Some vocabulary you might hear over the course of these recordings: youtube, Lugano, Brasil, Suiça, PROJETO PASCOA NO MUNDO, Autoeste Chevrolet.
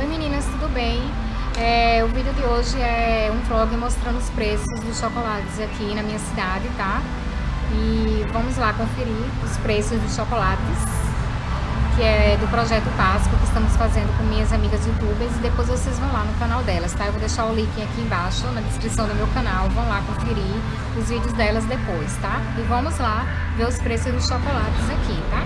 Oi meninas, tudo bem? O vídeo de hoje é um vlog mostrando os preços dos chocolates aqui na minha cidade, tá? E vamos lá conferir os preços dos chocolates, que é do Projeto Páscoa, que estamos fazendo com minhas amigas youtubers, e depois vocês vão lá no canal delas, tá? Eu vou deixar o link aqui embaixo, na descrição do meu canal, vão lá conferir os vídeos delas depois, tá? E vamos lá ver os preços dos chocolates aqui, tá?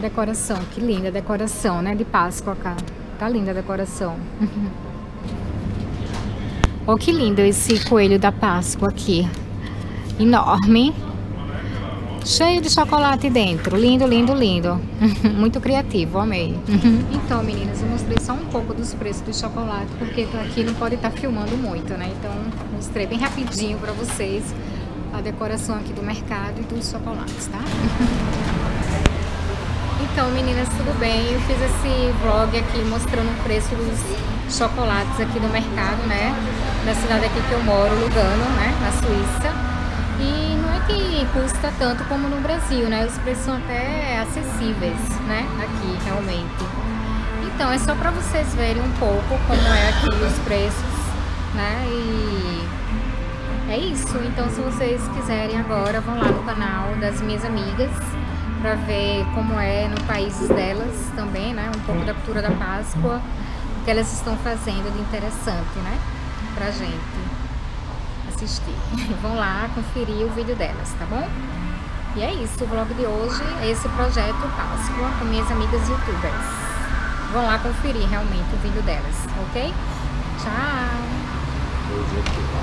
Decoração, que linda a decoração, né? De Páscoa, cara. Tá linda a decoração. Oh, que lindo esse coelho da Páscoa aqui. Enorme. Cheio de chocolate dentro. Lindo, lindo, lindo. Muito criativo, amei. Então, meninas, eu mostrei só um pouco dos preços do chocolate, porque aqui não pode estar filmando muito, né? Então, mostrei bem rapidinho pra vocês a decoração aqui do mercado e dos chocolates, tá? Então meninas, tudo bem? Eu fiz esse vlog aqui mostrando o preço dos chocolates aqui do mercado, né? Da cidade aqui que eu moro, Lugano, né? Na Suíça. E não é que custa tanto como no Brasil, né? Os preços são até acessíveis, né? Aqui, realmente. Então, é só pra vocês verem um pouco como é aqui os preços, né? E é isso. Então, se vocês quiserem agora, vão lá no canal das minhas amigas, para ver como é no país delas também, né? Um pouco da cultura da Páscoa, o que elas estão fazendo de interessante, né? Pra gente assistir. Vão lá conferir o vídeo delas, tá bom? E é isso, o vlog de hoje é esse Projeto Páscoa com minhas amigas youtubers. Vão lá conferir realmente o vídeo delas, ok? Tchau!